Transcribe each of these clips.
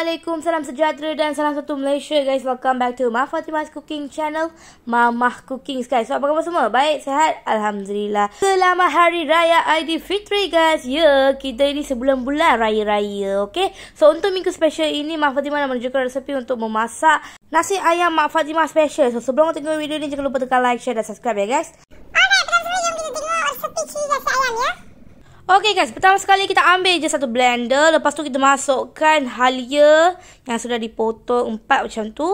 Assalamualaikum, salam sejahtera dan salam satu Malaysia guys. Welcome back to Mak Fathima's Cooking channel, Mamak Cooking guys. So apa khabar semua? Baik, sehat? Alhamdulillah. Selamat Hari Raya Aidilfitri guys. Ya, kita ini sebelum bulan raya-raya, okay? So untuk minggu special ini Mak Fathima nak menunjukkan resepi untuk memasak nasi ayam Mak Fathima special. So sebelum tengok video ni jangan lupa tekan like, share dan subscribe ya guys. Alright, pertama sekali kita tengok resepi cili nasi ayam ya. Okey guys, pertama sekali kita ambil je satu blender. Lepas tu kita masukkan halia yang sudah dipotong empat macam tu.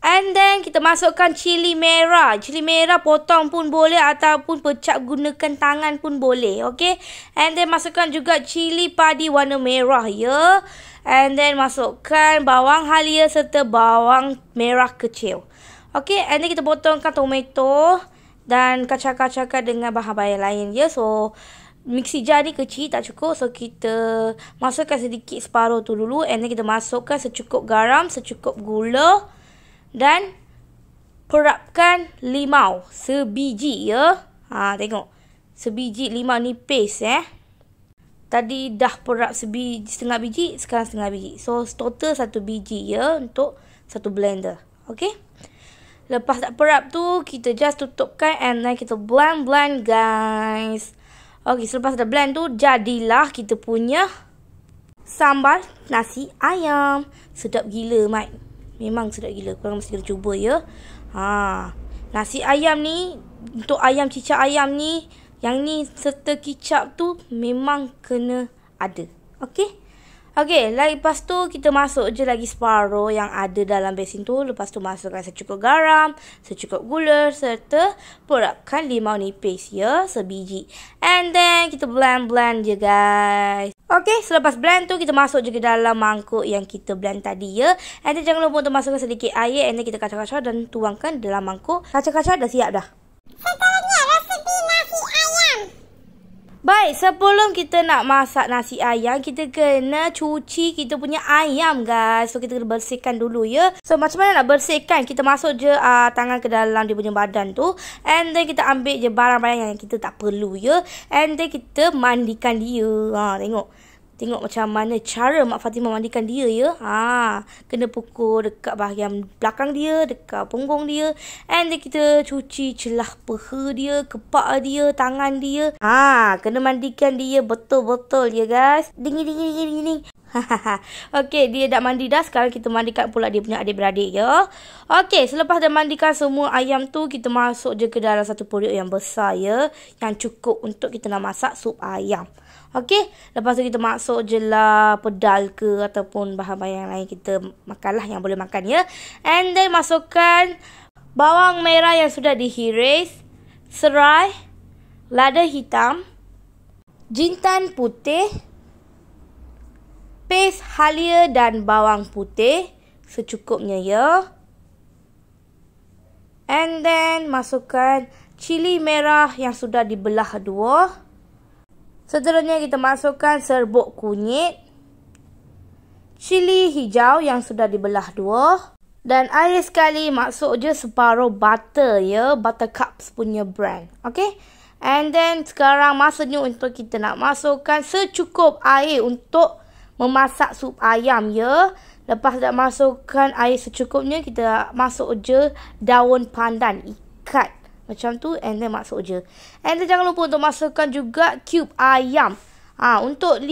And then kita masukkan cili merah. Cili merah potong pun boleh ataupun pecah gunakan tangan pun boleh. Okey. And then masukkan juga cili padi warna merah ya. And then masukkan bawang halia serta bawang merah kecil. Okey, and then kita potongkan tomato dan kacak-kacakkan dengan bahan-bahan lain ya. So mixi jar ni kecil tak cukup, so kita masukkan sedikit separuh tu dulu. And then kita masukkan secukup garam, secukup gula dan perapkan limau sebiji ya. Ha, tengok, sebiji limau nipis eh. Tadi dah perap setengah biji, sekarang setengah biji. So total satu biji ya untuk satu blender. Okey. Lepas tak perap tu kita just tutupkan and then kita blend guys. Okey, selepas dah blend tu, jadilah kita punya sambal nasi ayam. Sedap gila, Mat. Memang sedap gila. Korang mesti kena cuba, ya. Ha. Nasi ayam ni, untuk ayam cicak ayam ni, yang ni serta kicap tu, memang kena ada. Okey? Okey, lepas tu kita masuk je lagi separuh yang ada dalam besin tu. Lepas tu masukkan secukup garam, secukup gula serta perapkan limau nipis ya, sebiji. And then kita blend-blend je guys. Okey, selepas blend tu kita masuk je ke dalam mangkuk yang kita blend tadi ya. And then jangan lupa untuk masukkan sedikit air. And then kita kacau-kacau dan tuangkan dalam mangkuk. Kacau-kacau dah siap dah. Seterusnya resepi nasi ayam. Baik, sebelum kita nak masak nasi ayam, kita kena cuci kita punya ayam guys. So kita kena bersihkan dulu ya. So macam mana nak bersihkan? Kita masuk je tangan ke dalam dia punya badan tu. And then kita ambil je barang-barang yang kita tak perlu ya. And then kita mandikan dia. Ha, tengok. Tengok macam mana cara Mak Fathima mandikan dia ya. Ha, kena pukul dekat bahagian belakang dia, dekat punggung dia. And then kita cuci celah paha dia, kepak dia, tangan dia. Ha, kena mandikan dia betul-betul ya guys. Ding. Okey, dia dah mandi dah. Sekarang kita mandikan pula dia punya adik-beradik ya. Okey, selepas dah mandikan semua ayam tu, kita masuk je ke dalam satu periuk yang besar ya, yang cukup untuk kita nak masak sup ayam. Okey, lepas tu kita masuk je lah pedal ke ataupun bahan-bahan yang lain kita makan lah, yang boleh makan ya. And then masukkan bawang merah yang sudah dihiris, serai, lada hitam, jintan putih, paste halia dan bawang putih secukupnya ya. And then masukkan cili merah yang sudah dibelah dua. Seterusnya kita masukkan serbuk kunyit, cili hijau yang sudah dibelah dua dan air sekali masuk je separuh butter ya, Buttercups punya brand. Okey. And then sekarang masanya untuk kita nak masukkan secukup air untuk memasak sup ayam ya. Lepas dah masukkan air secukupnya, kita masuk je daun pandan, ikat macam tu, and then masuk je. And then jangan lupa untuk masukkan juga cube ayam. Ha, untuk 5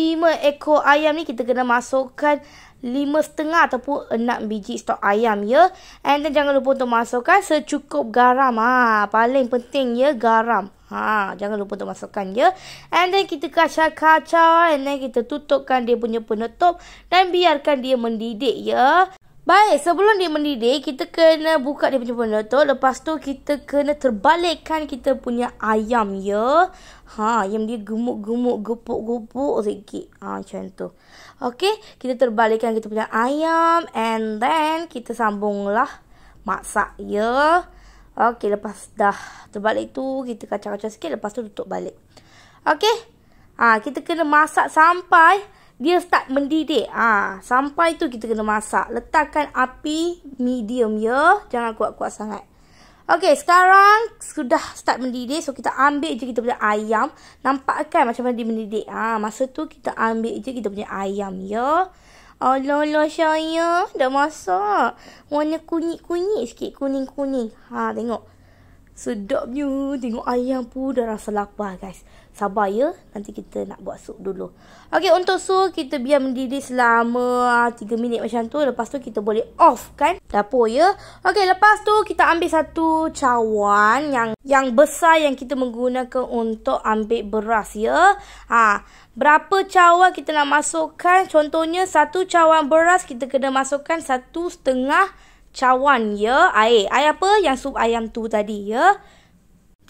ekor ayam ni kita kena masukkan 5.5 ataupun 6 biji stok ayam ya. And then jangan lupa untuk masukkan secukup garam. Ha, paling penting ya, garam. Ha, jangan lupa untuk masukkan ya. And then kita kacau-kacau, and then kita tutupkan dia punya penutup dan biarkan dia mendidih ya. Baik, sebelum dia mendidih, kita kena buka dia punya penutup. Lepas tu, kita kena terbalikkan kita punya ayam ya. Ha, ayam dia gemuk-gemuk, gepuk-gepuk sikit. Ha, macam tu. Okey, kita terbalikkan kita punya ayam. And then, kita sambunglah masak ya. Okey, lepas dah terbalik tu, kita kacau-kacau sikit. Lepas tu, tutup balik. Okey, ha, kita kena masak sampai dia start mendidih. Ah, ha, sampai tu kita kena masak. Letakkan api medium ya. Jangan kuat-kuat sangat. Okey, sekarang sudah start mendidih. So kita ambil je kita punya ayam. Nampak kan macam mana dia mendidih? Ah, ha, masa tu kita ambil je kita punya ayam ya. Allah saya dah masak. Warna kunyit-kunyit sikit, kuning-kuning. Ha, tengok. Sedapnya. Tengok ayam pun dah rasa lapar, guys. Sabar ya. Nanti kita nak buat sup dulu. Okey, untuk sup kita biar mendidih selama 3 minit macam tu. Lepas tu kita boleh off kan dapur ya. Okey, lepas tu kita ambil satu cawan yang besar yang kita menggunakan untuk ambil beras ya. Ha, berapa cawan kita nak masukkan? Contohnya satu cawan beras kita kena masukkan 1,5 cawan ya air. Air apa? Yang sup ayam tu tadi ya.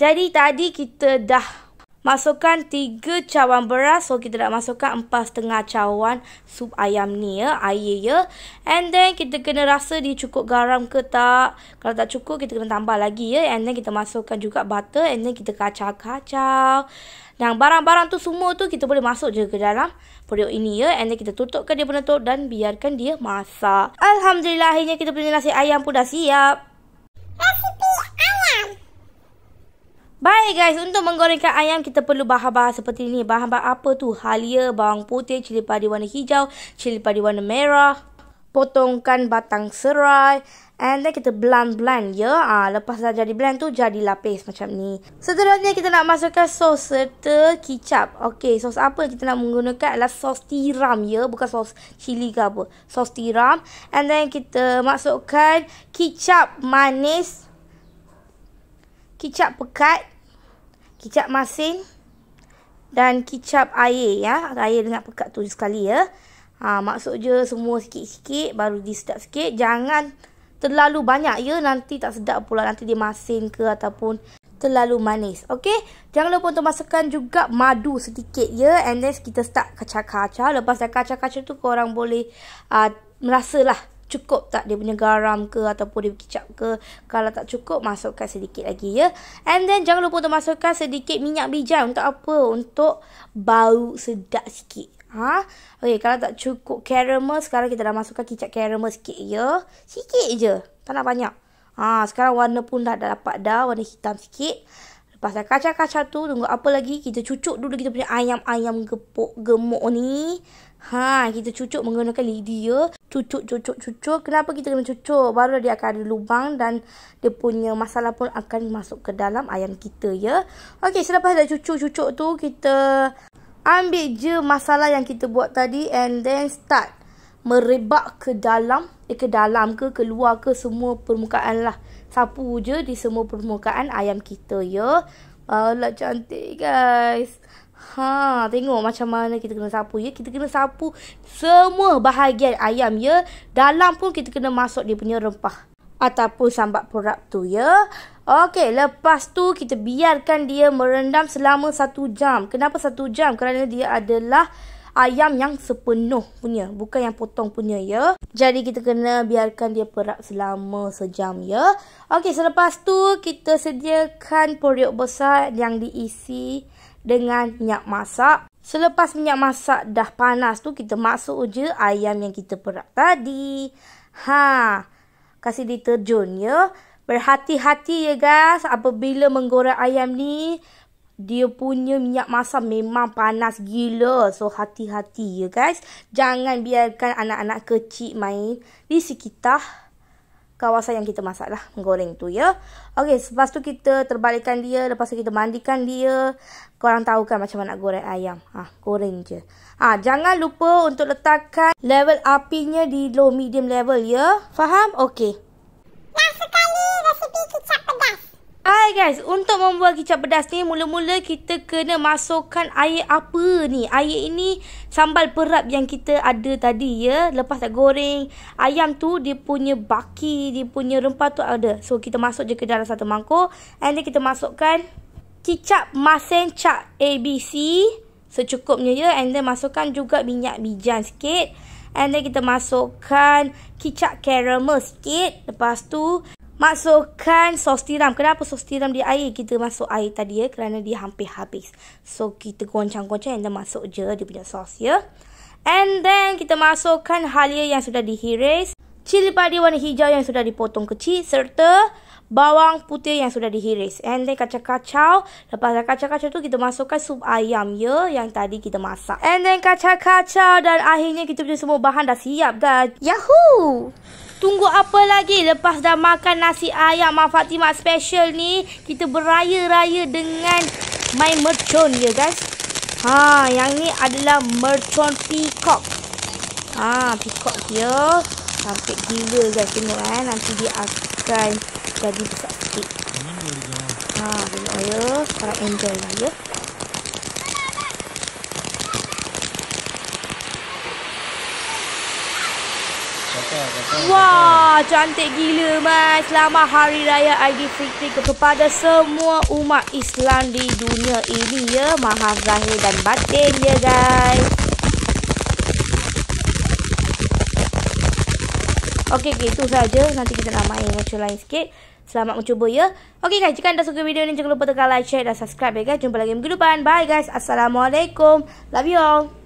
Jadi tadi kita dah masukkan 3 cawan beras. So kita dah masukkan 4,5 cawan sup ayam ni ya. Air ya. And then kita kena rasa dia cukup garam ke tak. Kalau tak cukup kita kena tambah lagi ya. And then kita masukkan juga butter. And then kita kacau-kacau. Dan barang-barang tu semua tu kita boleh masuk je ke dalam periuk ini ya. And then kita tutupkan dia penutup dan biarkan dia masak. Alhamdulillah, akhirnya kita punya nasi ayam pun dah siap. Resipi ayam. Baik guys, untuk menggorengkan ayam kita perlu bahan-bahan seperti ini. Bahan-bahan apa tu? Halia, bawang putih, cili padi warna hijau, cili padi warna merah. Potongkan batang serai. And then kita blend-blend ya. Ha, lepas dah jadi blend tu, jadi lapis macam ni. Seterusnya kita nak masukkan sos serta kicap. Okey, sos apa kita nak menggunakan adalah sos tiram ya. Bukan sos cili ke apa. Sos tiram. And then kita masukkan kicap manis. Kicap pekat. Kicap masin. Dan kicap air ya. Air dengan pekat tu sekali ya. Ha, masuk je semua sikit-sikit. Baru disedap sikit. Jangan terlalu banyak ya, nanti tak sedap pula. Nanti dia masin ke ataupun terlalu manis. Okey, jangan lupa untuk masukkan juga madu sedikit ya. And then kita start kacau-kacau. Lepas dah kacau-kacau tu korang boleh merasalah cukup tak dia punya garam ke ataupun dia kicap ke. Kalau tak cukup masukkan sedikit lagi ya. And then jangan lupa untuk masukkan sedikit minyak bijan. Untuk apa? Untuk bau sedap sikit. Ha? Okey, kalau tak cukup caramel, sekarang kita dah masukkan kicap caramel sikit ya. Sikit je. Tak nak banyak. Ha, sekarang warna pun dah dapat dah. Warna hitam sikit. Lepas dah kacau-kacau tu, tunggu apa lagi? Kita cucuk dulu kita punya ayam-ayam gemuk ni. Ha, kita cucuk menggunakan lidi ya. Cucuk. Kenapa kita kena cucuk? Baru dia akan ada lubang dan dia punya masalah pun akan masuk ke dalam ayam kita ya. Okey, selepas dah cucuk-cucuk tu, kita ambil je masalah yang kita buat tadi and then start merebak ke dalam, keluar ke semua permukaan lah. Sapu je di semua permukaan ayam kita ya. Alah cantik guys. Ha, tengok macam mana kita kena sapu ya. Kita kena sapu semua bahagian ayam ya. Dalam pun kita kena masuk dia punya rempah ataupun sambal perap tu ya. Okey, lepas tu kita biarkan dia merendam selama 1 jam. Kenapa 1 jam? Kerana dia adalah ayam yang sepenuh punya, bukan yang potong punya ya. Jadi kita kena biarkan dia perap selama 1 jam ya. Okey, selepas tu kita sediakan periuk besar yang diisi dengan minyak masak. Selepas minyak masak dah panas tu, kita masuk je ayam yang kita perap tadi. Ha, kasih dia terjun ya. Berhati-hati ya guys apabila menggoreng ayam ni. Dia punya minyak masak memang panas gila. So hati-hati ya guys. Jangan biarkan anak-anak kecil main di sekitar kawasan yang kita masak lah, menggoreng tu ya. Okey, lepas tu kita terbalikkan dia. Lepas tu kita mandikan dia. Korang tahu kan macam mana nak goreng ayam. Ha, goreng je. Ha, jangan lupa untuk letakkan level apinya di low medium level ya. Faham? Okey. Dah sekali resipi kicap pedas. Hai guys, untuk membuat kicap pedas ni, mula-mula kita kena masukkan air apa ni? Air ini sambal perap yang kita ada tadi ya. Lepas dah goreng ayam tu, dia punya baki, dia punya rempah tu ada. So kita masuk je ke dalam satu mangkuk. And then kita masukkan kicap masin cap ABC secukupnya ya. And then masukkan juga minyak bijan sikit. And then kita masukkan kicap caramel sikit. Lepas tu masukkan sos tiram. Kenapa sos tiram di air? Kita masuk air tadi ya, kerana dia hampir habis. So kita goncang-goncang and then masuk je dia punya sos ya. And then kita masukkan halia yang sudah dihiris, cili padi warna hijau yang sudah dipotong kecil serta bawang putih yang sudah diiris. And then kacau-kacau. Lepas kacau-kacau tu kita masukkan sup ayam ya, yang tadi kita masak. And then kacau-kacau, dan akhirnya kita punya semua bahan dah siap guys. Yahoo! Tunggu apa lagi? Lepas dah makan nasi ayam Mak Fathima special ni, kita beraya-raya dengan main mercon ya guys. Ha, yang ni adalah mercon peacock. Ha, peacock dia sampai gila guys, tengok kan. Nanti dia akan jadi besar sikit. Ha, tengok ya. Sekarang enjoy lah ya. Wah, cantik gila mas. Selamat Hari Raya Aidilfitri kepada semua umat Islam di dunia ini ya. Maaf zahir dan batin ya guys. Okey, itu saja. Nanti kita nak main macam lain sikit. Selamat mencuba ya. Okey guys, jika anda suka video ni jangan lupa tekan like, share dan subscribe ya guys. Jumpa lagi minggu depan. Bye guys. Assalamualaikum. Love you all.